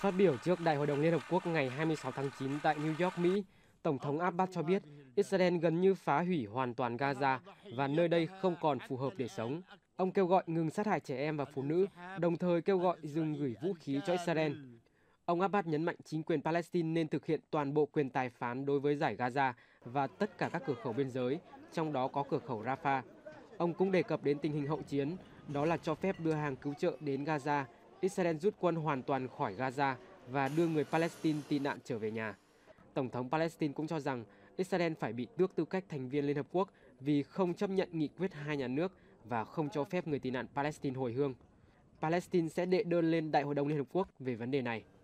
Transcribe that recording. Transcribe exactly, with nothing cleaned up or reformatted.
Phát biểu trước Đại hội đồng Liên Hợp Quốc ngày hai mươi sáu tháng chín tại New York, Mỹ, Tổng thống Abbas cho biết Israel gần như phá hủy hoàn toàn Gaza và nơi đây không còn phù hợp để sống. Ông kêu gọi ngừng sát hại trẻ em và phụ nữ, đồng thời kêu gọi dừng gửi vũ khí cho Israel. Ông Abbas nhấn mạnh chính quyền Palestine nên thực hiện toàn bộ quyền tài phán đối với dải Gaza và tất cả các cửa khẩu biên giới, trong đó có cửa khẩu Rafah. Ông cũng đề cập đến tình hình hậu chiến, đó là cho phép đưa hàng cứu trợ đến Gaza, Israel rút quân hoàn toàn khỏi Gaza và đưa người Palestine tị nạn trở về nhà. Tổng thống Palestine cũng cho rằng Israel phải bị tước tư cách thành viên Liên Hợp Quốc vì không chấp nhận nghị quyết hai nhà nước và không cho phép người tị nạn Palestine hồi hương. Palestine sẽ đệ đơn lên Đại hội đồng Liên Hợp Quốc về vấn đề này.